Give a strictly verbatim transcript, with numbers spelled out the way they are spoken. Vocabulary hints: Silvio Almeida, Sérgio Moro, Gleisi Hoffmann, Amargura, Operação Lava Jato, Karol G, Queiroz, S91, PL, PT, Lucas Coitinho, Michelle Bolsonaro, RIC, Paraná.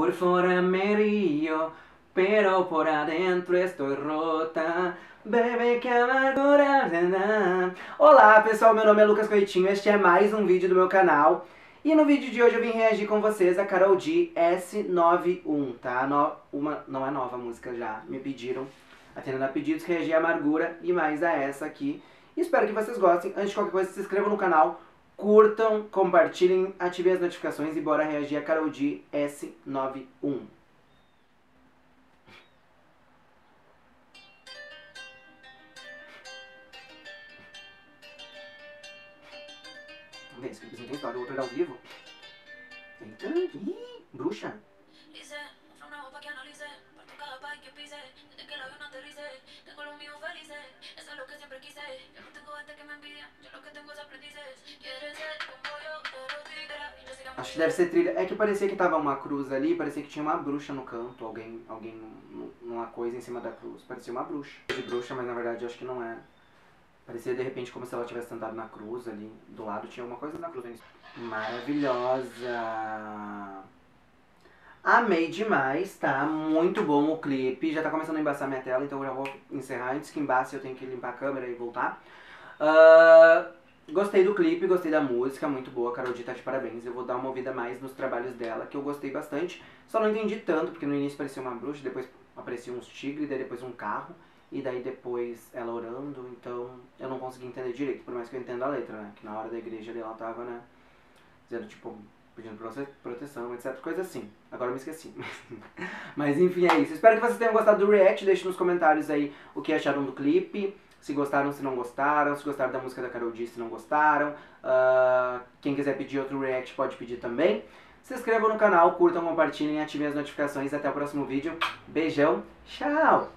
Por fora me río, pero por adentro estou rota. Bebê, que amargura. Olá pessoal, meu nome é Lucas Coitinho, este é mais um vídeo do meu canal. E no vídeo de hoje eu vim reagir com vocês a Karol G S noventa e um, tá? No, uma, não é nova música já, me pediram. Atendendo a pedidos, reagir a amargura e mais a essa aqui. E espero que vocês gostem. Antes de qualquer coisa, se inscrevam no canal. Curtam, compartilhem, ativem as notificações e bora reagir a Karol G S noventa e um. Vamos ver se eu não história, eu vou pegar ao vivo. Eita, ih, bruxa. Acho que deve ser trilha. É que parecia que tava uma cruz ali, parecia que tinha uma bruxa no canto, alguém, alguém numa coisa em cima da cruz. Parecia uma bruxa. De bruxa, mas na verdade eu acho que não é. Parecia de repente como se ela tivesse sentado na cruz ali. Do lado tinha alguma coisa na cruz. Maravilhosa! Amei demais, tá? Muito bom o clipe. Já tá começando a embaçar minha tela, então eu já vou encerrar. Antes que embace eu tenho que limpar a câmera e voltar. Uh, gostei do clipe, gostei da música, muito boa. Karol G tá de parabéns. Eu vou dar uma ouvida mais nos trabalhos dela, que eu gostei bastante. Só não entendi tanto, porque no início parecia uma bruxa, depois aparecia uns tigres, daí depois um carro. E daí depois ela orando, então eu não consegui entender direito. Por mais que eu entenda a letra, né? Que na hora da igreja ali ela tava, né? Dizendo tipo... pedindo proteção, etcétera. Coisa assim. Agora eu me esqueci. Mas enfim, é isso. Espero que vocês tenham gostado do react. Deixe nos comentários aí o que acharam do clipe. Se gostaram, se não gostaram. Se gostaram da música da Karol G, se não gostaram. Uh, quem quiser pedir outro react, pode pedir também. Se inscrevam no canal, curtam, compartilhem, ativem as notificações. Até o próximo vídeo. Beijão. Tchau!